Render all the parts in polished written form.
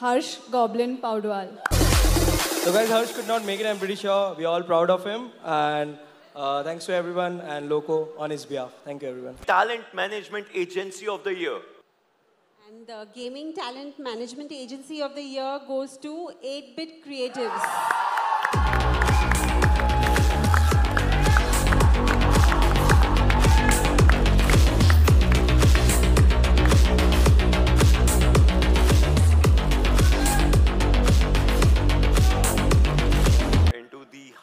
Harsh Goblin Paudwal. So guys, Harsh could not make it. I'm pretty sure we're all proud of him. And thanks to everyone and Loco on his behalf. Thank you, everyone. Talent Management Agency of the Year. And the Gaming Talent Management Agency of the Year goes to 8-Bit Creatives.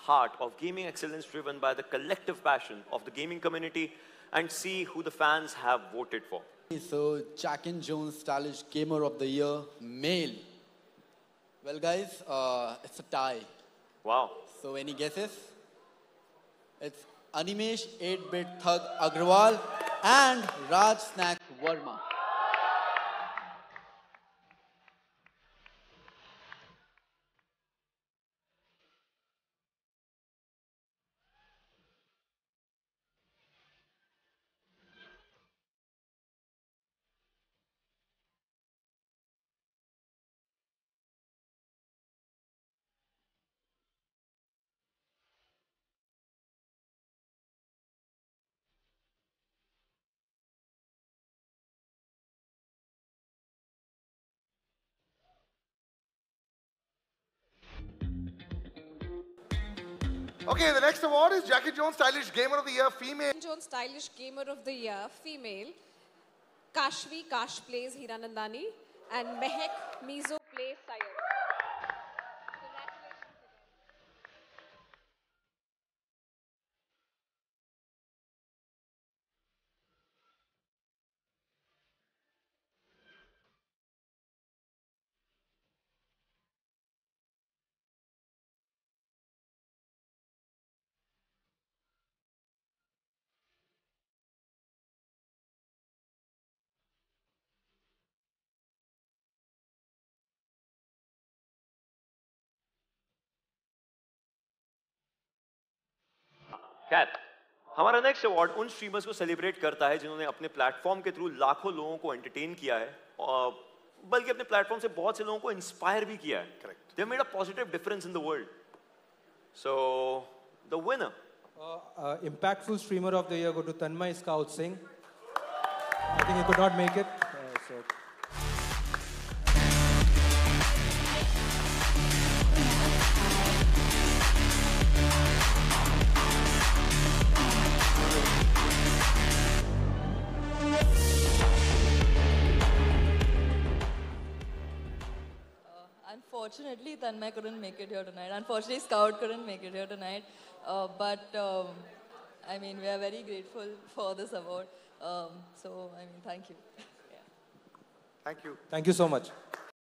Heart of gaming excellence driven by the collective passion of the gaming community, and see who the fans have voted for. So, Jack and Jones Stylish Gamer of the Year, male. Well guys, it's a tie. Wow. So any guesses? It's Animesh 8-bit Thug Agrawal and Raj Snack Verma. Okay, the next award is Jackie Jones Stylish Gamer of the Year, female. Jackie Jones Stylish Gamer of the Year, female. Kashvi Kash plays Hiranandani and Mehek Mizo plays Saira. खैर, हमारा next award उन streamers को celebrate करता है जिन्होंने अपने platform के through लाखों लोगों को एंटरटेन किया है और बल्कि अपने प्लेटफॉर्म से बहुत से लोगों को इंस्पायर भी किया है. Correct. They made a positive difference in the world. So the winner impactful streamer of the year go to Tanmay Scout Singh. I think he could not make it. So unfortunately, Tanmay couldn't make it here tonight. Unfortunately, Scout couldn't make it here tonight. I mean, we are very grateful for this award. Thank you. Yeah. Thank you. Thank you so much.